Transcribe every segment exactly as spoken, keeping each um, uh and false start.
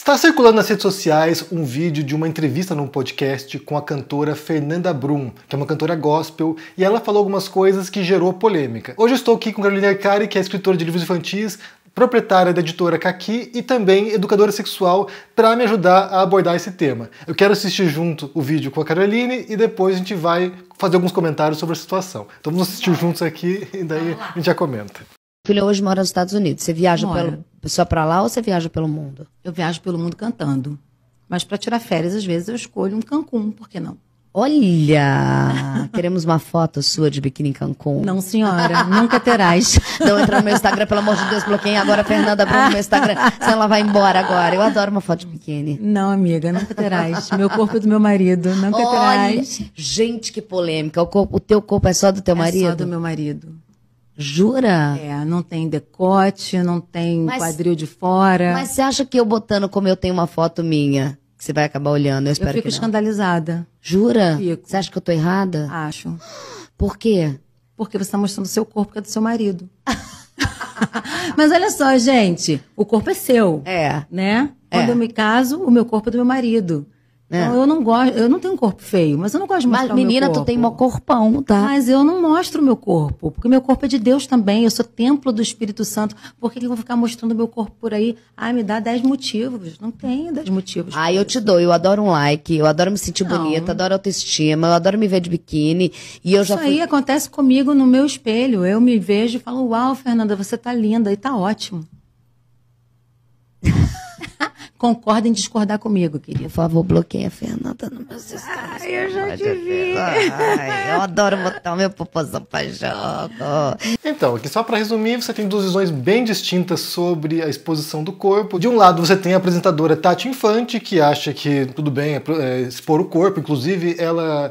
Está circulando nas redes sociais um vídeo de uma entrevista num podcast com a cantora Fernanda Brum, que é uma cantora gospel, e ela falou algumas coisas que gerou polêmica. Hoje eu estou aqui com Caroline Arcari, que é escritora de livros infantis, proprietária da editora Caqui e também educadora sexual, para me ajudar a abordar esse tema. Eu quero assistir junto o vídeo com a Caroline e depois a gente vai fazer alguns comentários sobre a situação. Então vamos assistir juntos aqui e daí a gente já comenta. Meu filho hoje mora nos Estados Unidos. Você viaja pelo, só para lá ou você viaja pelo mundo? Eu viajo pelo mundo cantando. Mas para tirar férias, às vezes, eu escolho um Cancún, por que não? Olha! Teremos uma foto sua de biquíni em Cancún. Não, senhora. Nunca terás. Então entra no meu Instagram, pelo amor de Deus, bloqueiem agora a Fernanda Brum no meu Instagram. Se ela vai embora agora. Eu adoro uma foto de biquíni. Não, amiga. Nunca terás. Meu corpo é do meu marido. Nunca Olha, terás. Gente, que polêmica. O, corpo, o teu corpo é só do teu é marido? É só do meu marido. Jura? É, não tem decote, não tem mas, quadril de fora. Mas você acha que eu botando como eu tenho uma foto minha, que você vai acabar olhando? Eu espero que não. Eu fico escandalizada. Jura? Fico. Você acha que eu tô errada? Acho. Por quê? Porque você tá mostrando o seu corpo que é do seu marido. Mas olha só, gente, o corpo é seu. É. Né? Quando é. eu me caso, o meu corpo é do meu marido. É. Então, eu não gosto, eu não tenho um corpo feio, mas eu não gosto de mostrar mas, o meu menina, corpo. Menina, tu tem mó corpão, tá? Mas eu não mostro o meu corpo, porque meu corpo é de Deus também, eu sou templo do Espírito Santo. Por que que eu vou ficar mostrando o meu corpo por aí? Ai, me dá dez motivos. Não tem dez motivos. Ai, eu isso. te dou, eu adoro um like, eu adoro me sentir não. bonita, adoro autoestima, eu adoro me ver de biquíni. E eu Isso já fui... aí acontece comigo no meu espelho, eu me vejo e falo, uau, Fernanda, você tá linda e tá ótimo. Concordem em discordar comigo, querida. Por favor, bloqueia a Fernanda no meu sistema. Ai, eu já te vi. Ai, eu adoro botar o meu popozão pra jogo. Então, aqui só pra resumir, você tem duas visões bem distintas sobre a exposição do corpo. De um lado, você tem a apresentadora Tati Infanti, que acha que tudo bem é expor o corpo. Inclusive, ela...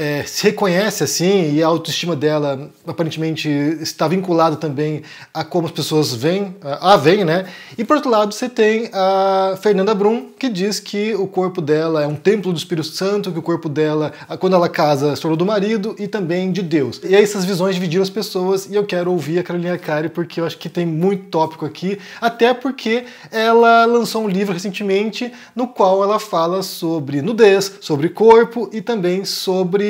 É, se reconhece assim, e a autoestima dela aparentemente está vinculada também a como as pessoas veem, a veem, né? E por outro lado você tem a Fernanda Brum, que diz que o corpo dela é um templo do Espírito Santo, que o corpo dela, quando ela casa, se tornou do marido e também de Deus. E aí essas visões dividiram as pessoas e eu quero ouvir a Caroline Arcari porque eu acho que tem muito tópico aqui, até porque ela lançou um livro recentemente no qual ela fala sobre nudez, sobre corpo e também sobre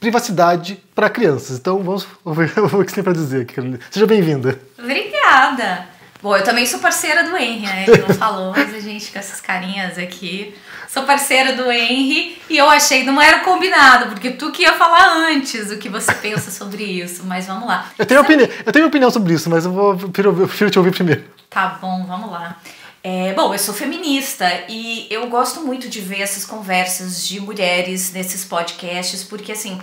privacidade para crianças. Então vamos ver o que você tem para dizer aqui, Caroline. Seja bem-vinda. Obrigada. Bom, eu também sou parceira do Henry, né? Ele não falou, mas a gente com essas carinhas aqui. Sou parceira do Henry e eu achei não era combinado, porque tu que ia falar antes o que você pensa sobre isso, mas vamos lá. Eu tenho, opini eu tenho opinião sobre isso, mas eu, vou, eu prefiro te ouvir primeiro. Tá bom, vamos lá. É, bom, eu sou feminista e eu gosto muito de ver essas conversas de mulheres nesses podcasts, porque assim,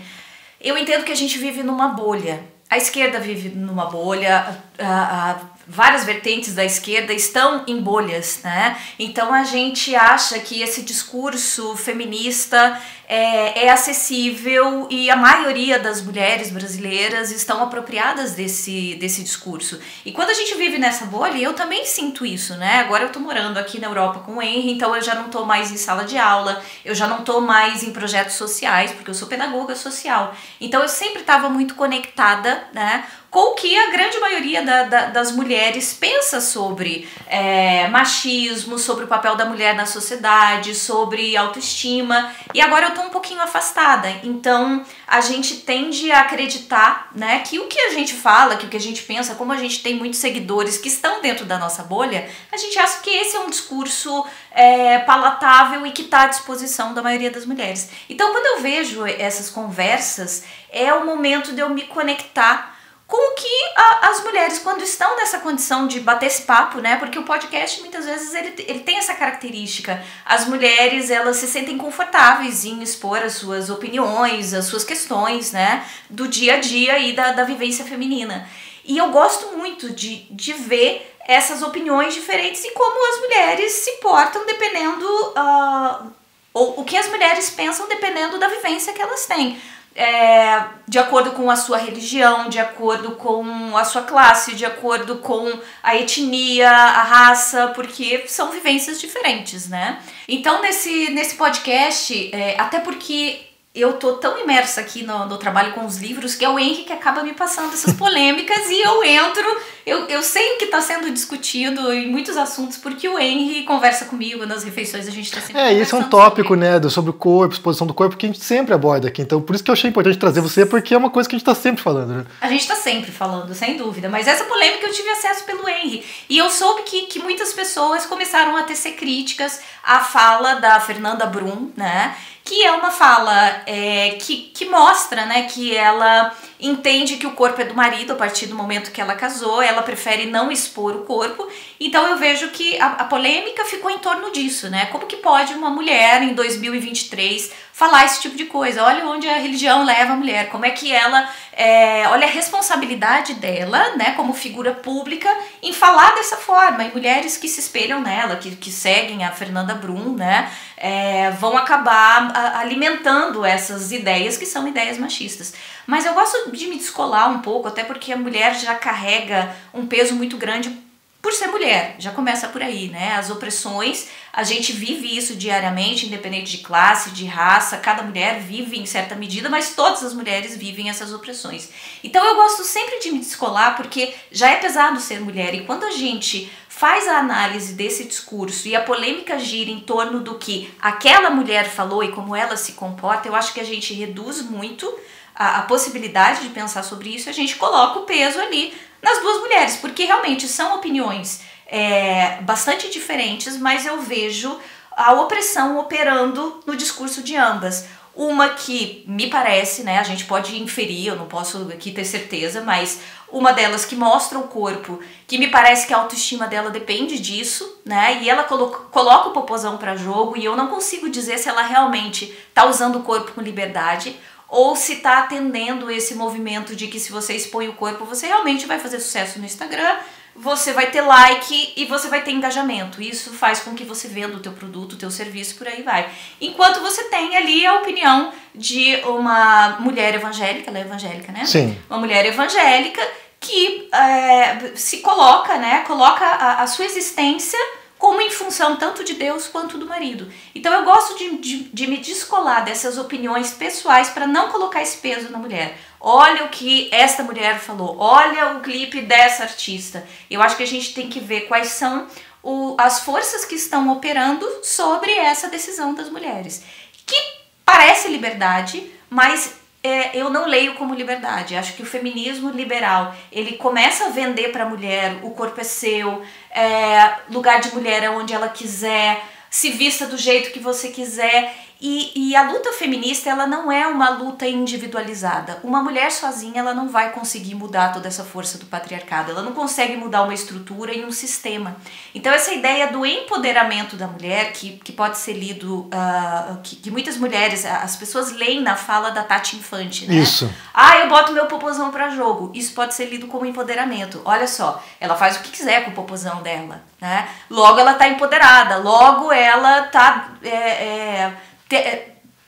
eu entendo que a gente vive numa bolha. A esquerda vive numa bolha, a, a, várias vertentes da esquerda estão em bolhas, né? Então a gente acha que esse discurso feminista é, é acessível e a maioria das mulheres brasileiras estão apropriadas desse, desse discurso. E quando a gente vive nessa bolha, eu também sinto isso, né? Agora eu tô morando aqui na Europa com o Henry, então eu já não tô mais em sala de aula, eu já não tô mais em projetos sociais, porque eu sou pedagoga social. Então eu sempre tava muito conectada, né? Com o que a grande maioria da, da, das mulheres pensa sobre é, machismo, sobre o papel da mulher na sociedade, sobre autoestima, e agora eu tô um pouquinho afastada, então a gente tende a acreditar, né, que o que a gente fala, que o que a gente pensa, como a gente tem muitos seguidores que estão dentro da nossa bolha, a gente acha que esse é um discurso é, palatável e que tá à disposição da maioria das mulheres. Então quando eu vejo essas conversas, é o momento de eu me conectar com que a, as mulheres, quando estão nessa condição de bater esse papo, né? Porque o podcast, muitas vezes, ele, ele tem essa característica. As mulheres, elas se sentem confortáveis em expor as suas opiniões, as suas questões, né? Do dia a dia e da, da vivência feminina. E eu gosto muito de, de ver essas opiniões diferentes e como as mulheres se portam dependendo... Uh, ou o que as mulheres pensam dependendo da vivência que elas têm. É, de acordo com a sua religião, de acordo com a sua classe, de acordo com a etnia, a raça, porque são vivências diferentes, né? Então, nesse, nesse podcast, é, até porque eu tô tão imersa aqui no, no trabalho com os livros que é o Henry que acaba me passando essas polêmicas e eu entro, eu, eu sei o que tá sendo discutido em muitos assuntos porque o Henry conversa comigo nas refeições, a gente tá sempre É, isso é um tópico, sobre... né, sobre o corpo, exposição do corpo, que a gente sempre aborda aqui, então por isso que eu achei importante trazer você, porque é uma coisa que a gente tá sempre falando, né? A gente tá sempre falando, sem dúvida, mas essa polêmica eu tive acesso pelo Henry, e eu soube que, que muitas pessoas começaram a tecer críticas à fala da Fernanda Brum, né, que é uma fala é, que, que mostra, né, que ela entende que o corpo é do marido a partir do momento que ela casou, ela prefere não expor o corpo, então eu vejo que a, a polêmica ficou em torno disso, né, como que pode uma mulher em dois mil e vinte e três falar esse tipo de coisa, olha onde a religião leva a mulher, como é que ela, é, olha a responsabilidade dela, né, como figura pública, em falar dessa forma, e mulheres que se espelham nela, que, que seguem a Fernanda Brum, né, é, vão acabar alimentando essas ideias que são ideias machistas. Mas eu gosto de me descolar um pouco, até porque a mulher já carrega um peso muito grande por ser mulher, já começa por aí, né? As opressões, a gente vive isso diariamente, independente de classe, de raça, cada mulher vive em certa medida, mas todas as mulheres vivem essas opressões. Então eu gosto sempre de me descolar, porque já é pesado ser mulher, e quando a gente faz a análise desse discurso e a polêmica gira em torno do que aquela mulher falou e como ela se comporta, eu acho que a gente reduz muito a, a possibilidade de pensar sobre isso, a gente coloca o peso ali nas duas mulheres, porque realmente são opiniões é, bastante diferentes, mas eu vejo a opressão operando no discurso de ambas. Uma que me parece, né, a gente pode inferir, eu não posso aqui ter certeza, mas uma delas que mostra o corpo, que me parece que a autoestima dela depende disso, né, e ela colo coloca o popozão pra jogo e eu não consigo dizer se ela realmente tá usando o corpo com liberdade ou se tá atendendo esse movimento de que se você expõe o corpo você realmente vai fazer sucesso no Instagram, você vai ter like e você vai ter engajamento. Isso faz com que você venda o teu produto, o teu serviço, por aí vai. Enquanto você tem ali a opinião de uma mulher evangélica, ela é evangélica, né? Sim. Uma mulher evangélica que é, se coloca, né? Coloca a, a sua existência como em função tanto de Deus quanto do marido. Então eu gosto de, de, de me descolar dessas opiniões pessoais para não colocar esse peso na mulher. Olha o que esta mulher falou, olha o clipe dessa artista. Eu acho que a gente tem que ver quais são o, as forças que estão operando sobre essa decisão das mulheres. Que parece liberdade, mas é, eu não leio como liberdade. Acho que o feminismo liberal, ele começa a vender para a mulher, o corpo é seu, é, lugar de mulher é onde ela quiser, se vista do jeito que você quiser. E, e a luta feminista, ela não é uma luta individualizada. Uma mulher sozinha, ela não vai conseguir mudar toda essa força do patriarcado. Ela não consegue mudar uma estrutura e um sistema. Então essa ideia do empoderamento da mulher, que, que pode ser lido, uh, que, que muitas mulheres, as pessoas leem na fala da Tati Infanti, né? Isso. Ah, eu boto meu popozão pra jogo. Isso pode ser lido como empoderamento. Olha só, ela faz o que quiser com o popozão dela, né? Logo ela tá empoderada, logo ela tá... É, é, Te,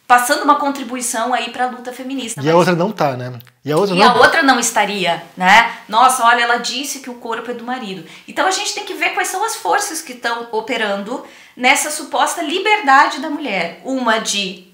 passando uma contribuição aí para a luta feminista. E mas... a outra não tá, né? E a outra, e não... a outra não estaria, né? Nossa, olha, ela disse que o corpo é do marido. Então a gente tem que ver quais são as forças que estão operando nessa suposta liberdade da mulher. Uma de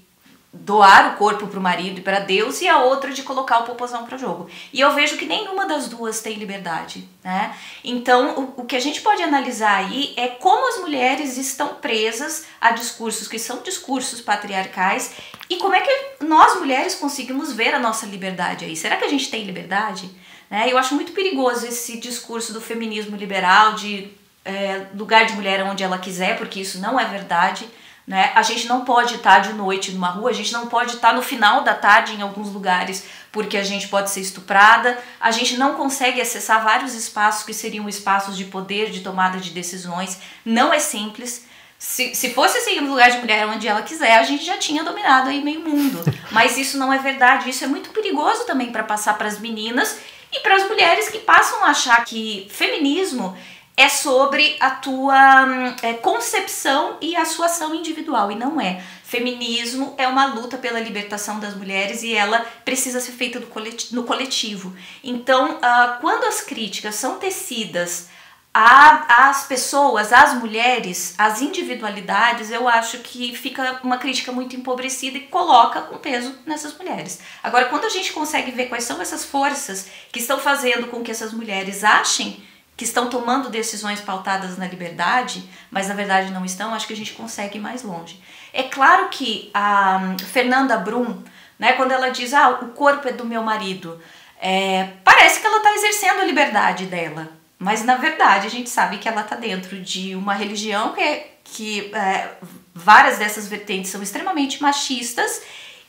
doar o corpo para o marido e para Deus, e a outra de colocar o popozão para o jogo. E eu vejo que nenhuma das duas tem liberdade, né? Então, o, o que a gente pode analisar aí é como as mulheres estão presas a discursos que são discursos patriarcais e como é que nós, mulheres, conseguimos ver a nossa liberdade aí. Será que a gente tem liberdade? Né? Eu acho muito perigoso esse discurso do feminismo liberal, de é, lugar de mulher onde ela quiser, porque isso não é verdade. Né? A gente não pode estar de noite numa rua, a gente não pode estar no final da tarde em alguns lugares porque a gente pode ser estuprada, a gente não consegue acessar vários espaços que seriam espaços de poder, de tomada de decisões, não é simples. Se, se fosse assim, um lugar de mulher onde ela quiser, a gente já tinha dominado aí meio mundo, mas isso não é verdade, isso é muito perigoso também para passar para as meninas e para as mulheres que passam a achar que feminismo é sobre a tua é, concepção e a sua ação individual, e não é. Feminismo é uma luta pela libertação das mulheres e ela precisa ser feita no coletivo. Então, uh, quando as críticas são tecidas As pessoas, as mulheres, as individualidades, eu acho que fica uma crítica muito empobrecida e coloca um peso nessas mulheres. Agora, quando a gente consegue ver quais são essas forças que estão fazendo com que essas mulheres achem que estão tomando decisões pautadas na liberdade, mas na verdade não estão, acho que a gente consegue ir mais longe. É claro que a Fernanda Brum, né, quando ela diz, ah, o corpo é do meu marido, é, parece que ela está exercendo a liberdade dela. Mas, na verdade, a gente sabe que ela está dentro de uma religião que, é, que é, várias dessas vertentes são extremamente machistas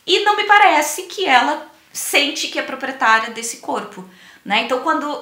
e não me parece que ela sente que é proprietária desse corpo, né? Então, quando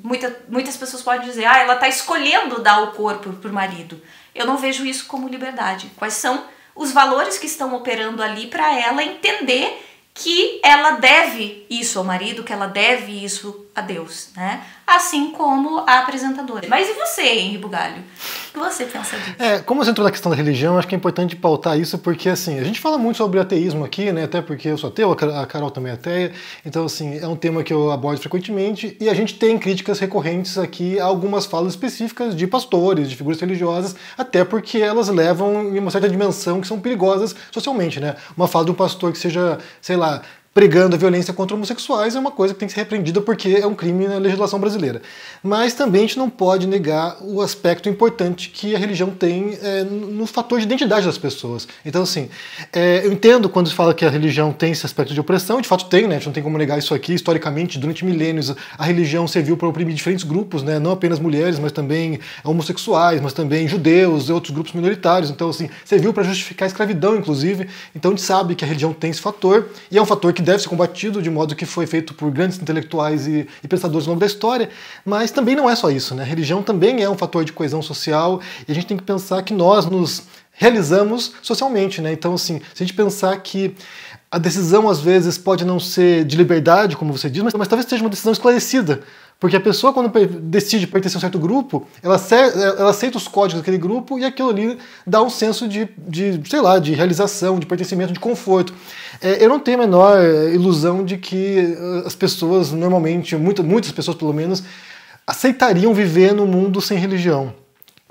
muita, muitas pessoas podem dizer, ah, ela está escolhendo dar o corpo para o marido, eu não vejo isso como liberdade. Quais são os valores que estão operando ali para ela entender que ela deve isso ao marido, que ela deve isso a Deus, né? Assim como a apresentadora. Mas e você, Henry Bugalho? O que você pensa disso? É, como você entrou na questão da religião, acho que é importante pautar isso, porque assim, a gente fala muito sobre ateísmo aqui, né? Até porque eu sou ateu, a Carol também é ateia, então assim, é um tema que eu abordo frequentemente, e a gente tem críticas recorrentes aqui a algumas falas específicas de pastores, de figuras religiosas, até porque elas levam em uma certa dimensão que são perigosas socialmente, né? Uma fala de um pastor que seja, sei lá, pregando a violência contra homossexuais é uma coisa que tem que ser repreendida porque é um crime na legislação brasileira. Mas também a gente não pode negar o aspecto importante que a religião tem é, no fator de identidade das pessoas. Então, assim, é, eu entendo quando se fala que a religião tem esse aspecto de opressão, de fato tem, né? A gente não tem como negar isso aqui. Historicamente, durante milênios, a religião serviu para oprimir diferentes grupos, né? Não apenas mulheres, mas também homossexuais, mas também judeus e outros grupos minoritários. Então, assim, serviu para justificar a escravidão, inclusive. Então, a gente sabe que a religião tem esse fator, e é um fator que deve ser combatido de modo que foi feito por grandes intelectuais e, e pensadores ao longo da história, mas também não é só isso, né? A religião também é um fator de coesão social e a gente tem que pensar que nós nos realizamos socialmente, né? Então, assim, se a gente pensar que a decisão às vezes pode não ser de liberdade, como você diz, mas, mas talvez seja uma decisão esclarecida. Porque a pessoa, quando decide pertencer a um certo grupo, ela, ela aceita os códigos daquele grupo e aquilo ali dá um senso de, de sei lá, de realização, de pertencimento, de conforto. É, eu não tenho a menor ilusão de que as pessoas, normalmente, muita, muitas pessoas pelo menos, aceitariam viver num mundo sem religião.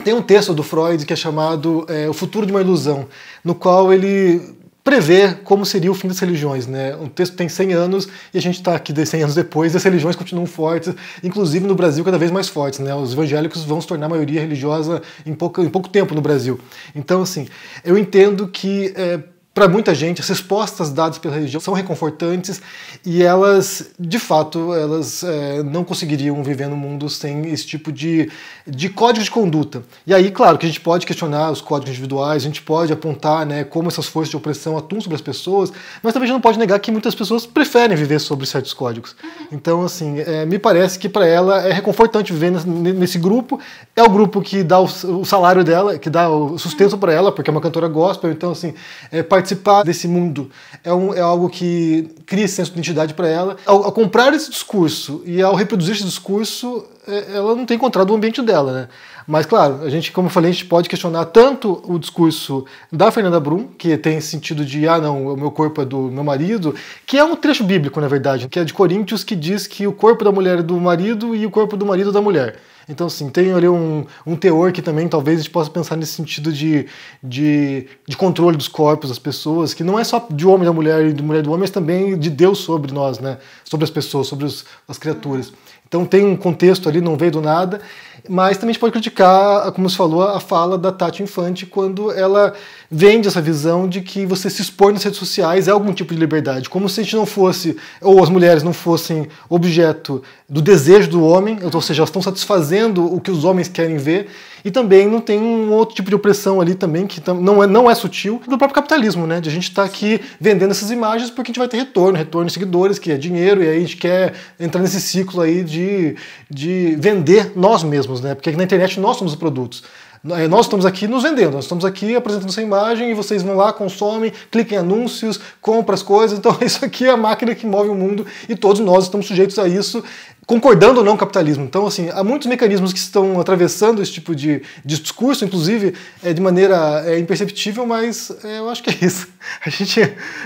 Tem um texto do Freud que é chamado é, O Futuro de uma Ilusão, no qual ele prever como seria o fim das religiões, né? Um texto tem cem anos e a gente está aqui cem anos depois e as religiões continuam fortes, inclusive no Brasil cada vez mais fortes, né? Os evangélicos vão se tornar a maioria religiosa em pouco, em pouco tempo no Brasil. Então, assim, eu entendo que é, para muita gente as respostas dadas pela religião são reconfortantes e elas, de fato, elas é, não conseguiriam viver no mundo sem esse tipo de, de código de conduta. E aí, claro, que a gente pode questionar os códigos individuais, a gente pode apontar, né, como essas forças de opressão atuam sobre as pessoas, mas também a gente não pode negar que muitas pessoas preferem viver sobre certos códigos. Então, assim, é, me parece que para ela é reconfortante viver nesse grupo, é o grupo que dá o salário dela, que dá o sustento para ela, porque é uma cantora gospel, então, assim, é parte Participar desse mundo é, um, é algo que cria esse senso de identidade para ela. Ao, ao comprar esse discurso e ao reproduzir esse discurso, é, ela não tem encontrado o ambiente dela, né? Mas, claro, a gente, como eu falei, a gente pode questionar tanto o discurso da Fernanda Brum, que tem esse sentido de, ah, não, o meu corpo é do meu marido, que é um trecho bíblico, na verdade, que é de Coríntios, que diz que o corpo da mulher é do marido e o corpo do marido é da mulher. Então, assim, tem ali um, um teor que também talvez a gente possa pensar nesse sentido de, de, de controle dos corpos das pessoas, que não é só de homem da mulher e de mulher do homem, mas também de Deus sobre nós, né? Sobre as pessoas, sobre os, as criaturas. Então tem um contexto ali, não veio do nada, mas também a gente pode criticar, como se falou, a fala da Tati Infanti quando ela vende essa visão de que você se expor nas redes sociais é algum tipo de liberdade, como se a gente não fosse, ou as mulheres não fossem objeto do desejo do homem, ou seja, elas estão satisfazendo o que os homens querem ver, e também não tem um outro tipo de opressão ali também, que não é, não é sutil, do próprio capitalismo, né? De a gente estar aqui vendendo essas imagens porque a gente vai ter retorno, retorno de seguidores, que é dinheiro, e aí a gente quer entrar nesse ciclo aí de De, de vender nós mesmos, né? Porque aqui na internet nós somos os produtos. Nós estamos aqui nos vendendo, nós estamos aqui apresentando essa imagem e vocês vão lá, consomem, cliquem em anúncios, compram as coisas. Então isso aqui é a máquina que move o mundo e todos nós estamos sujeitos a isso, concordando ou não com o capitalismo. Então, assim, há muitos mecanismos que estão atravessando esse tipo de, de discurso, inclusive é, de maneira é, imperceptível, mas é, eu acho que é isso. A gente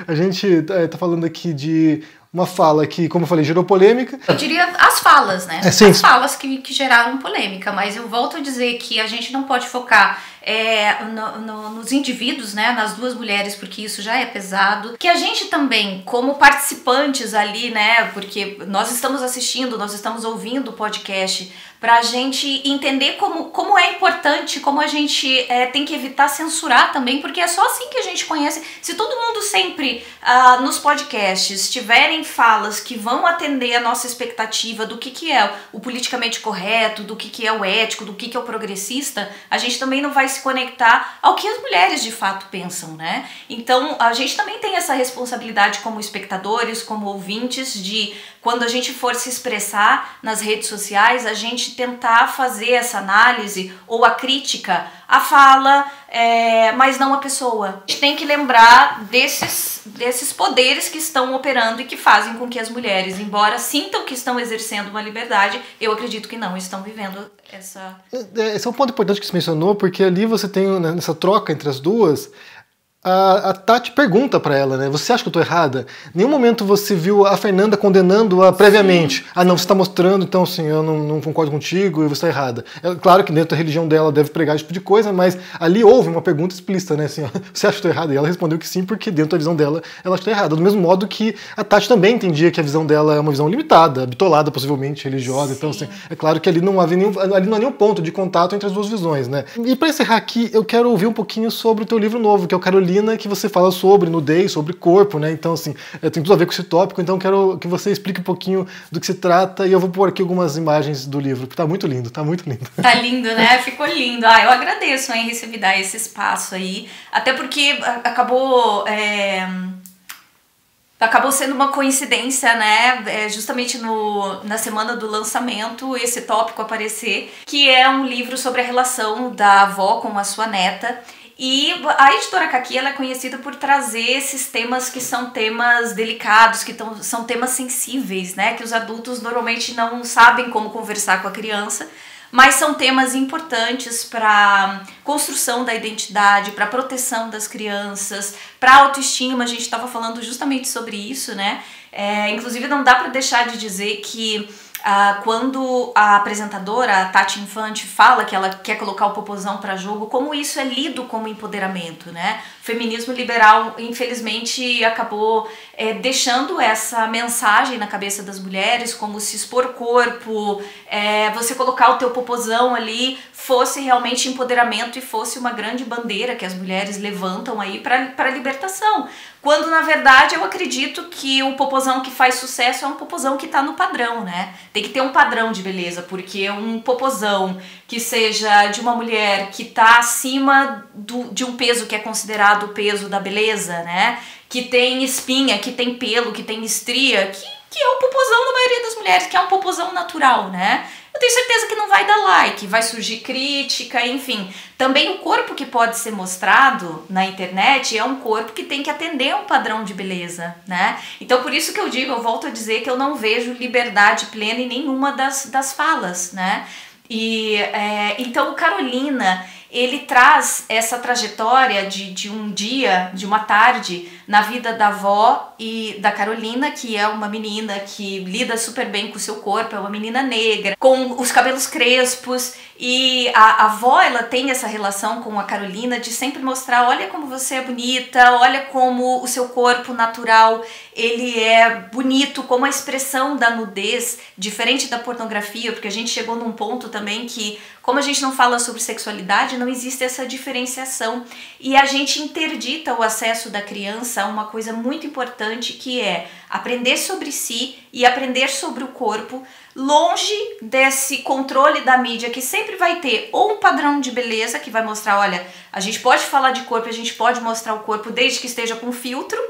a gente está falando aqui de uma fala que, como eu falei, gerou polêmica. Eu diria as falas, né? É, sim. As falas que, que geraram polêmica, mas eu volto a dizer que a gente não pode focar é, no, no, nos indivíduos, né? Nas duas mulheres, porque isso já é pesado. Que a gente também, como participantes ali, né? Porque nós estamos assistindo, nós estamos ouvindo o podcast, pra gente entender como, como é importante, como a gente é, tem que evitar censurar também, porque é só assim que a gente conhece. Se todo mundo sempre ah, nos podcasts tiverem falas que vão atender a nossa expectativa do que, que é o politicamente correto, do que, que é o ético, do que, que é o progressista, a gente também não vai se conectar ao que as mulheres de fato pensam, né? Então a gente também tem essa responsabilidade como espectadores, como ouvintes, de quando a gente for se expressar nas redes sociais, a gente tentar fazer essa análise ou a crítica, a fala, é, mas não a pessoa. A gente tem que lembrar desses, desses poderes que estão operando e que fazem com que as mulheres, embora sintam que estão exercendo uma liberdade, eu acredito que não estão vivendo essa... Esse é um ponto importante que você mencionou, porque ali você tem, nessa troca entre as duas, A, a Tati pergunta pra ela, né? Você acha que eu tô errada? Nenhum momento você viu a Fernanda condenando-a previamente. Sim. Ah, não, você tá mostrando, então, assim, eu não, não concordo contigo e você tá errada. É, claro que dentro da religião dela deve pregar esse tipo de coisa, mas ali houve uma pergunta explícita, né? Assim, ó, você acha que eu tô errada? E ela respondeu que sim, porque dentro da visão dela, ela acha que tá errada. Do mesmo modo que a Tati também entendia que a visão dela é uma visão limitada, bitolada, possivelmente, religiosa. Sim. Então, assim, é claro que ali não, havia nenhum, ali não há nenhum ponto de contato entre as duas visões, né? E pra encerrar aqui, eu quero ouvir um pouquinho sobre o teu livro novo, que é o Caroline, que você fala sobre nudez, sobre corpo, né? Então, assim, tem tudo a ver com esse tópico, então quero que você explique um pouquinho do que se trata e eu vou pôr aqui algumas imagens do livro, porque tá muito lindo, tá muito lindo. Tá lindo, né? Ficou lindo. Ah, eu agradeço, hein, Henry, me dar esse espaço aí, até porque acabou... É... Acabou sendo uma coincidência, né? É justamente no, na semana do lançamento, esse tópico aparecer, que é um livro sobre a relação da avó com a sua neta. E a editora Caqui, ela é conhecida por trazer esses temas que são temas delicados, que tão, são temas sensíveis, né? Que os adultos normalmente não sabem como conversar com a criança, mas são temas importantes para construção da identidade, para proteção das crianças, para autoestima. A gente estava falando justamente sobre isso, né? É, inclusive, não dá para deixar de dizer que Uh, quando a apresentadora, a Tati Infanti, fala que ela quer colocar o popozão para jogo, como isso é lido como empoderamento, né? O feminismo liberal, infelizmente, acabou é, deixando essa mensagem na cabeça das mulheres, como se expor corpo, é, você colocar o teu popozão ali, fosse realmente empoderamento e fosse uma grande bandeira que as mulheres levantam aí para libertação. Quando, na verdade, eu acredito que o popozão que faz sucesso é um popozão que tá no padrão, né? Tem que ter um padrão de beleza, porque um popozão que seja de uma mulher que tá acima do, de um peso que é considerado o peso da beleza, né? Que tem espinha, que tem pelo, que tem estria, que, que é o popozão da maioria das mulheres, que é um popozão natural, né? Eu tenho certeza que não vai dar like, vai surgir crítica, enfim. Também o corpo que pode ser mostrado na internet é um corpo que tem que atender a um padrão de beleza, né? Então por isso que eu digo, eu volto a dizer que eu não vejo liberdade plena em nenhuma das, das falas, né? E é, então o Carolina, ele traz essa trajetória de, de um dia, de uma tarde, na vida da avó e da Carolina, que é uma menina que lida super bem com o seu corpo, é uma menina negra, com os cabelos crespos, e a, a avó, ela tem essa relação com a Carolina de sempre mostrar, olha como você é bonita, olha como o seu corpo natural, ele é bonito, como a expressão da nudez, diferente da pornografia, porque a gente chegou num ponto também que, como a gente não fala sobre sexualidade, não existe essa diferenciação, e a gente interdita o acesso da criança uma coisa muito importante, que é aprender sobre si e aprender sobre o corpo, longe desse controle da mídia, que sempre vai ter ou um padrão de beleza que vai mostrar, olha, a gente pode falar de corpo, a gente pode mostrar o corpo desde que esteja com filtro,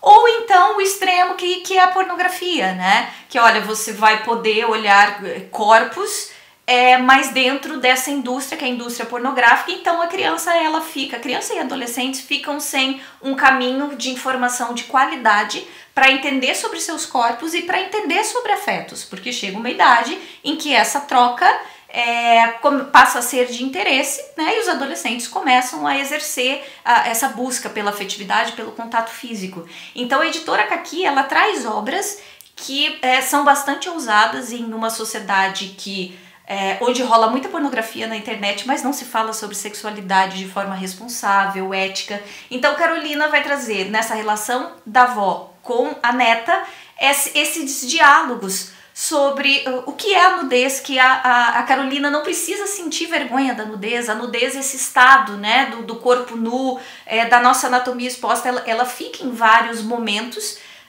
ou então o extremo que, que é a pornografia, né? Que olha, você vai poder olhar corpos, É, mas dentro dessa indústria, que é a indústria pornográfica, então a criança, ela fica, a criança e adolescentes ficam sem um caminho de informação de qualidade para entender sobre seus corpos e para entender sobre afetos, porque chega uma idade em que essa troca é, passa a ser de interesse, né? E os adolescentes começam a exercer a, essa busca pela afetividade, pelo contato físico. Então a editora Caqui, ela traz obras que é, são bastante ousadas em uma sociedade que É, onde rola muita pornografia na internet, mas não se fala sobre sexualidade de forma responsável, ética. Então Carolina vai trazer nessa relação da avó com a neta esses diálogos sobre o que é a nudez, que a, a, a Carolina não precisa sentir vergonha da nudez. A nudez, esse estado, né, do, do corpo nu, é, da nossa anatomia exposta, ela, ela fica em vários momentos.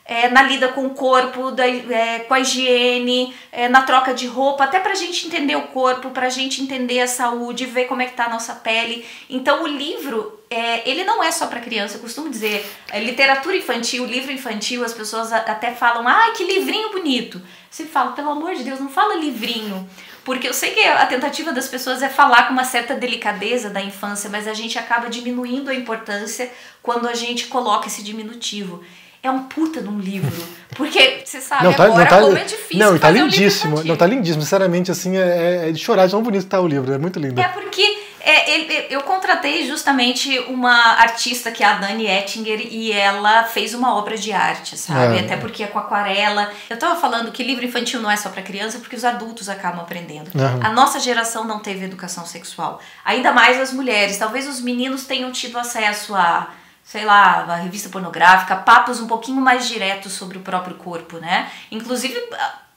É, na lida com o corpo, da, é, com a higiene, é, na troca de roupa, até pra gente entender o corpo, pra gente entender a saúde, ver como é que tá a nossa pele. Então o livro, é, ele não é só pra criança. Eu costumo dizer, é, literatura infantil, livro infantil, as pessoas a, até falam, ah, que livrinho bonito. Você fala, pelo amor de Deus, não fala livrinho. Porque eu sei que a tentativa das pessoas é falar com uma certa delicadeza da infância, mas a gente acaba diminuindo a importância quando a gente coloca esse diminutivo. É um puta de um livro, porque você sabe, não, tá, agora não tá, como é difícil não, fazer tá lindíssimo, um não, tá lindíssimo, sinceramente, assim, é, é de chorar de tão bonito que tá o livro, é muito lindo. É porque é, eu contratei justamente uma artista que é a Dani Ettinger e ela fez uma obra de arte, sabe, é. até porque é com aquarela. Eu tava falando que livro infantil não é só pra criança, porque os adultos acabam aprendendo. Uhum. A nossa geração não teve educação sexual, ainda mais as mulheres, talvez os meninos tenham tido acesso a... sei lá, a revista pornográfica, papos um pouquinho mais diretos sobre o próprio corpo, né? Inclusive,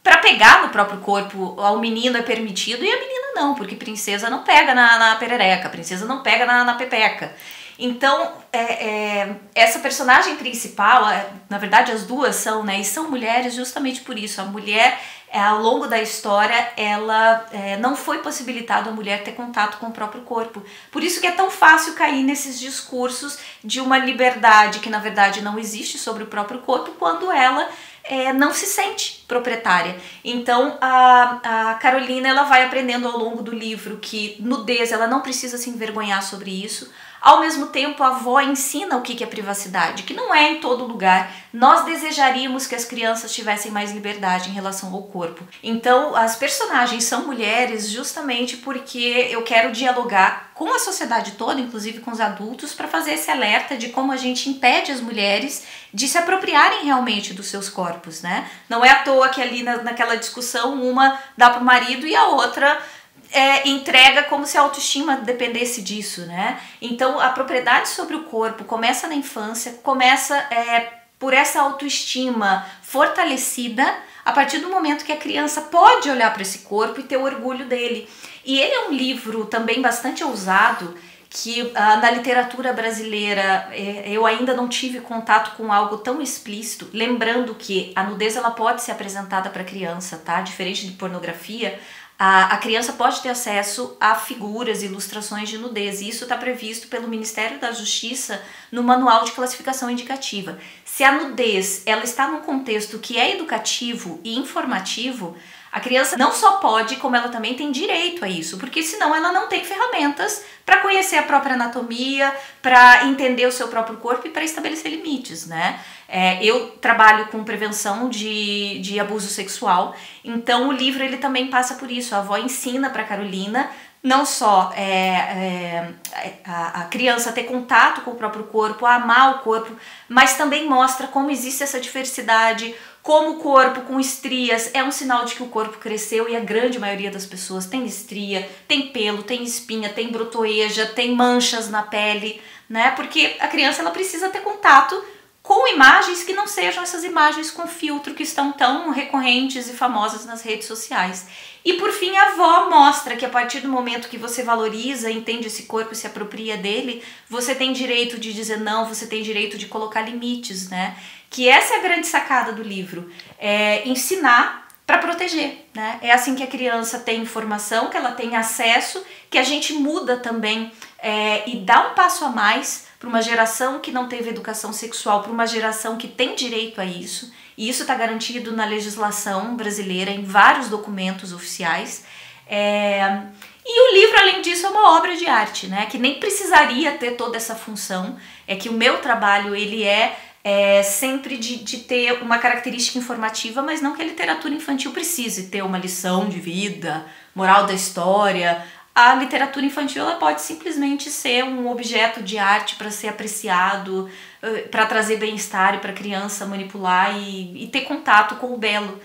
para pegar no próprio corpo, ao menino é permitido e a menina não, porque princesa não pega na, na perereca, princesa não pega na, na pepeca. Então, é, é, essa personagem principal, na verdade as duas são, né? E são mulheres justamente por isso. A mulher, ao longo da história, ela é, não foi possibilitado a mulher ter contato com o próprio corpo. Por isso que é tão fácil cair nesses discursos de uma liberdade que, na verdade, não existe sobre o próprio corpo quando ela... É, não se sente proprietária. Então a, a Carolina, ela vai aprendendo ao longo do livro que nudez, ela não precisa se envergonhar sobre isso. Ao mesmo tempo, a avó ensina o que é privacidade, que não é em todo lugar. Nós desejaríamos que as crianças tivessem mais liberdade em relação ao corpo. Então as personagens são mulheres justamente porque eu quero dialogar com a sociedade toda, inclusive com os adultos, para fazer esse alerta de como a gente impede as mulheres de se apropriarem realmente dos seus corpos, né? Não é à toa que ali na, naquela discussão uma dá pro marido e a outra é, entrega, como se a autoestima dependesse disso, né? Então a propriedade sobre o corpo começa na infância, começa é, por essa autoestima fortalecida a partir do momento que a criança pode olhar para esse corpo e ter o orgulho dele. E ele é um livro também bastante ousado, que ah, na literatura brasileira eh, eu ainda não tive contato com algo tão explícito. Lembrando que a nudez, ela pode ser apresentada para criança, tá? Diferente de pornografia, a, a criança pode ter acesso a figuras, ilustrações de nudez. E isso está previsto pelo Ministério da Justiça no Manual de Classificação Indicativa. Se a nudez, ela está num contexto que é educativo e informativo, a criança não só pode, como ela também tem direito a isso, porque senão ela não tem ferramentas para conhecer a própria anatomia, para entender o seu próprio corpo e para estabelecer limites, né? É, eu trabalho com prevenção de, de abuso sexual, então o livro, ele também passa por isso. A avó ensina para Carolina não só é, é, a, a criança ter contato com o próprio corpo, a amar o corpo, mas também mostra como existe essa diversidade, como o corpo com estrias é um sinal de que o corpo cresceu, e a grande maioria das pessoas tem estria, tem pelo, tem espinha, tem brotoeja, tem manchas na pele, né? Porque a criança, ela precisa ter contato com imagens que não sejam essas imagens com filtro que estão tão recorrentes e famosas nas redes sociais. E por fim, a avó mostra que a partir do momento que você valoriza, entende esse corpo e se apropria dele, você tem direito de dizer não, você tem direito de colocar limites, né? Que essa é a grande sacada do livro, é ensinar para proteger, né? É assim que a criança tem informação, que ela tem acesso, que a gente muda também é, e dá um passo a mais para uma geração que não teve educação sexual, para uma geração que tem direito a isso, e isso está garantido na legislação brasileira, em vários documentos oficiais. É... E o livro, além disso, é uma obra de arte, né? Que nem precisaria ter toda essa função. É que o meu trabalho, ele é... É, sempre de, de ter uma característica informativa, mas não que a literatura infantil precise ter uma lição de vida, moral da história. A literatura infantil ela pode simplesmente ser um objeto de arte para ser apreciado, para trazer bem-estar, para a criança manipular e, e ter contato com o belo.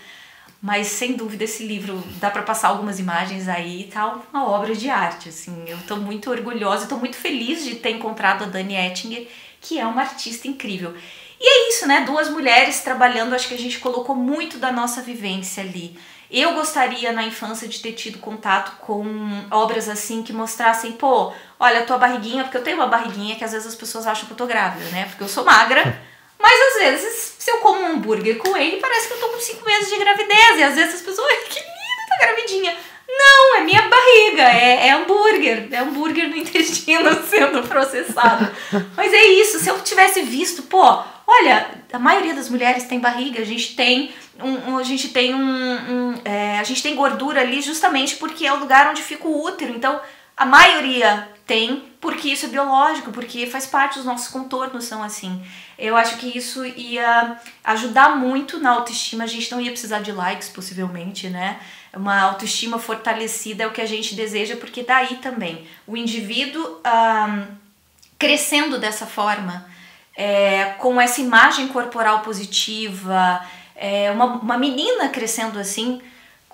Mas, sem dúvida, esse livro, dá para passar algumas imagens aí e tal, uma obra de arte. Assim. Eu estou muito orgulhosa, estou muito feliz de ter encontrado a Dani Ettinger, que é uma artista incrível. E é isso, né? Duas mulheres trabalhando, acho que a gente colocou muito da nossa vivência ali. Eu gostaria, na infância, de ter tido contato com obras assim que mostrassem, pô, olha a tua barriguinha, porque eu tenho uma barriguinha que às vezes as pessoas acham que eu tô grávida, né? Porque eu sou magra, mas às vezes, se eu como um hambúrguer com ele, parece que eu tô com cinco meses de gravidez. E às vezes as pessoas, ai, que linda, tá gravidinha. Não, é minha barriga, é, é hambúrguer, é hambúrguer no intestino sendo processado. Mas é isso, se eu tivesse visto, pô, olha, a maioria das mulheres tem barriga, a gente tem um, um, a gente tem um, um é, a gente tem gordura ali justamente porque é o lugar onde fica o útero. Então, a maioria tem, porque isso é biológico, porque faz parte dos nossos contornos, são assim. Eu acho que isso ia ajudar muito na autoestima, a gente não ia precisar de likes, possivelmente, né? Uma autoestima fortalecida é o que a gente deseja, porque daí também o indivíduo ah, crescendo dessa forma, É, com essa imagem corporal positiva, é, uma, uma menina crescendo assim,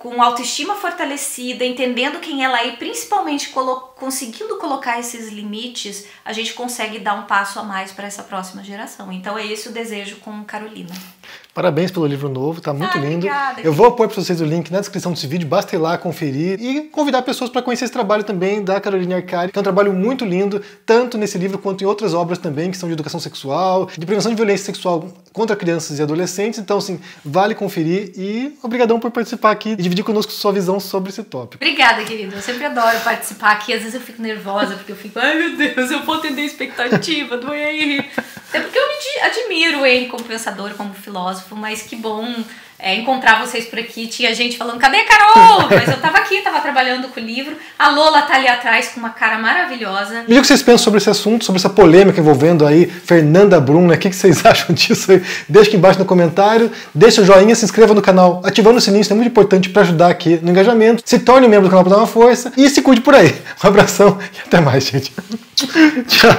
com autoestima fortalecida, entendendo quem ela é e principalmente colo- conseguindo colocar esses limites, a gente consegue dar um passo a mais para essa próxima geração. Então é esse o desejo com Carolina. Parabéns pelo livro novo, tá muito ah, lindo. Obrigada. Eu vou pôr para vocês o link na descrição desse vídeo, basta ir lá conferir e convidar pessoas para conhecer esse trabalho também da Caroline Arcari, que é um trabalho muito lindo, tanto nesse livro quanto em outras obras também, que são de educação sexual, de prevenção de violência sexual contra crianças e adolescentes. Então, assim, vale conferir e obrigadão por participar aqui e dividir conosco sua visão sobre esse tópico. Obrigada, querido. Eu sempre adoro participar aqui. Às vezes eu fico nervosa, porque eu fico, ai meu Deus, eu vou atender a expectativa do Henry. Até porque eu me admiro, hein, como pensador, como filósofo. Mas que bom é, encontrar vocês por aqui. Tinha gente falando, cadê a Carol? Mas eu tava aqui, tava trabalhando com o livro. A Lola tá ali atrás com uma cara maravilhosa. E o que vocês pensam sobre esse assunto, sobre essa polêmica envolvendo aí Fernanda Brum, né? O que vocês acham disso aí? Deixa aqui embaixo no comentário. Deixa o joinha, se inscreva no canal, ativando o sininho, isso é muito importante para ajudar aqui no engajamento. Se torne membro do canal para dar uma força e se cuide por aí. Um abração e até mais, gente. Tchau.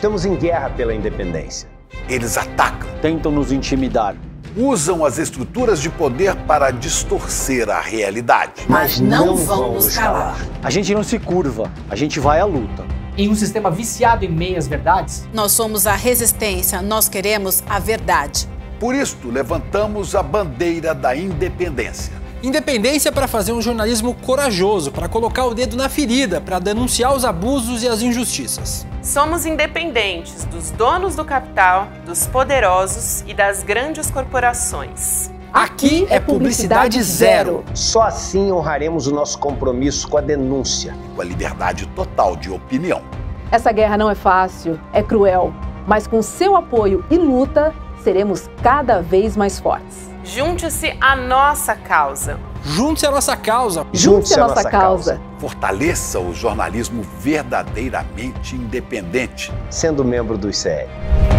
Estamos em guerra pela independência. Eles atacam. Tentam nos intimidar. Usam as estruturas de poder para distorcer a realidade. Mas não, não vão nos calar. A gente não se curva, a gente vai à luta. Em um sistema viciado em meias-verdades... Nós somos a resistência, nós queremos a verdade. Por isto, levantamos a bandeira da independência. Independência para fazer um jornalismo corajoso, para colocar o dedo na ferida, para denunciar os abusos e as injustiças. Somos independentes dos donos do capital, dos poderosos e das grandes corporações. Aqui é publicidade zero. Só assim honraremos o nosso compromisso com a denúncia, com a liberdade total de opinião. Essa guerra não é fácil, é cruel, mas com seu apoio e luta, seremos cada vez mais fortes. Junte-se à nossa causa. Junte-se à nossa causa. Junte-se à nossa causa. Fortaleça o jornalismo verdadeiramente independente. Sendo membro do I C L.